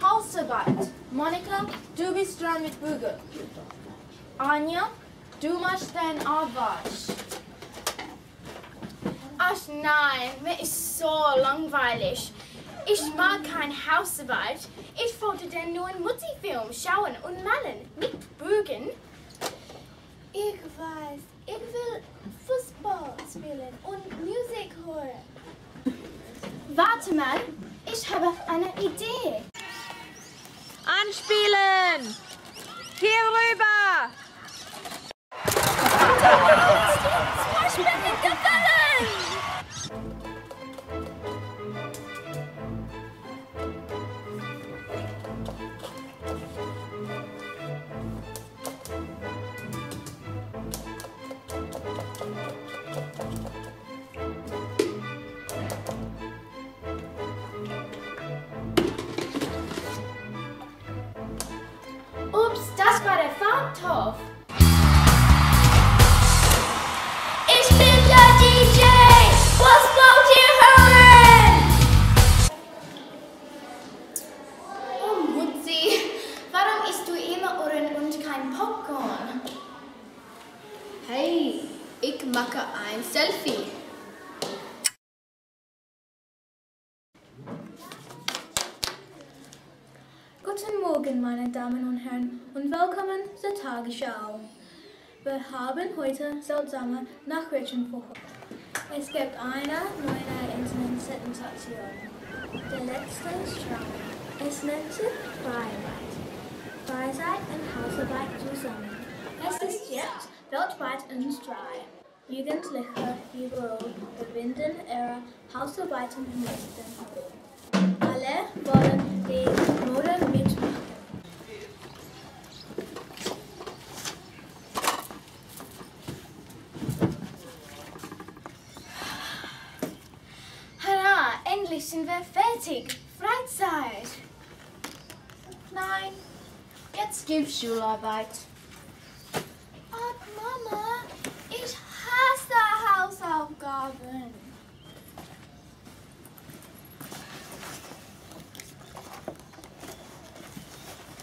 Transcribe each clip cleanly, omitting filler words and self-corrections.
Halsabite. Monica, do be strong with Google. Anya, do much than Abash. Ach nein, mir ist so langweilig. Ich mag kein Hausarbeit. Ich wollte den neuen Mutti-Film schauen und malen mit Bögen. Ich weiß, ich will Fußball spielen und Musik hören. Warte mal, ich habe eine Idee. Anspielen! Hier rüber! Das war der Farbtopf. Ich bin der DJ. Was wollt ihr hören? Oh Mutzi, warum isst du immer Ohren und kein Popcorn? Hey, ich mache ein Selfie. Guten Morgen, meine Damen und Herren, und willkommen zur Tagesschau. Wir haben heute seltsame Nachrichten für euch. Es gibt eine neue Internetsensation. Der letzte Strang. Es nennt sich Freizeit. Freizeit und Hausarbeit zusammen. Es ist jetzt weltweit in Streit. Jugendliche überall verbinden ihre Hausarbeiten mit dem Hobby. Alle wollen die Mode mitmachen. Endlich sind wir fertig. Freizeit. Nein, jetzt gibt's Schularbeit. Ach Mama, ich hasse Hausaufgaben.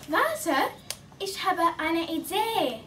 Warte, ich habe eine Idee.